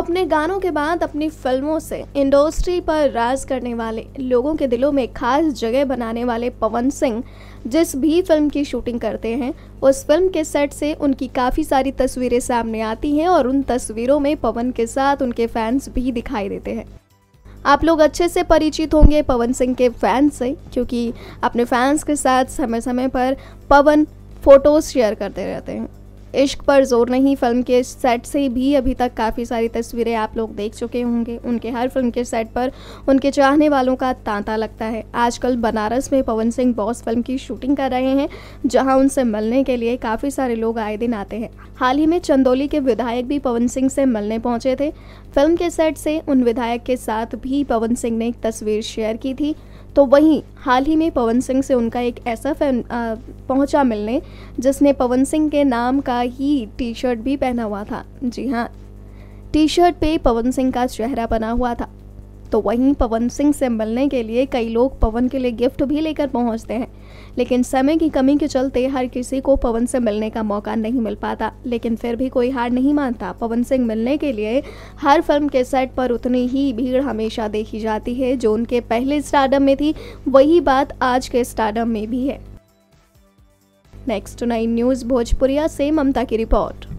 अपने गानों के बाद अपनी फिल्मों से इंडस्ट्री पर राज करने वाले, लोगों के दिलों में खास जगह बनाने वाले पवन सिंह जिस भी फिल्म की शूटिंग करते हैं, उस फिल्म के सेट से उनकी काफ़ी सारी तस्वीरें सामने आती हैं और उन तस्वीरों में पवन के साथ उनके फैंस भी दिखाई देते हैं। आप लोग अच्छे से परिचित होंगे पवन सिंह के फैंस से, क्योंकि अपने फैंस के साथ समय समय पर पवन फोटोज़ शेयर करते रहते हैं। इश्क पर जोर नहीं फिल्म के सेट से भी अभी तक काफ़ी सारी तस्वीरें आप लोग देख चुके होंगे। उनके हर फिल्म के सेट पर उनके चाहने वालों का तांता लगता है। आजकल बनारस में पवन सिंह बॉस फिल्म की शूटिंग कर रहे हैं, जहां उनसे मिलने के लिए काफ़ी सारे लोग आए दिन आते हैं। हाल ही में चंदौली के विधायक भी पवन सिंह से मिलने पहुँचे थे। फिल्म के सेट से उन विधायक के साथ भी पवन सिंह ने एक तस्वीर शेयर की थी। तो वहीं हाल ही में पवन सिंह से उनका एक ऐसा फैन पहुंचा मिलने जिसने पवन सिंह के नाम का ही टी शर्ट भी पहना हुआ था। जी हाँ, टी शर्ट पे पवन सिंह का चेहरा बना हुआ था। तो वहीं पवन सिंह से मिलने के लिए कई लोग पवन के लिए गिफ्ट भी लेकर पहुंचते हैं, लेकिन समय की कमी के चलते हर किसी को पवन से मिलने का मौका नहीं मिल पाता। लेकिन फिर भी कोई हार नहीं मानता। पवन सिंह मिलने के लिए हर फिल्म के सेट पर उतनी ही भीड़ हमेशा देखी जाती है जो उनके पहले स्टारडम में थी। वही बात आज के स्टारडम में भी है। नेक्स्ट 9 न्यूज भोजपुरिया से ममता की रिपोर्ट।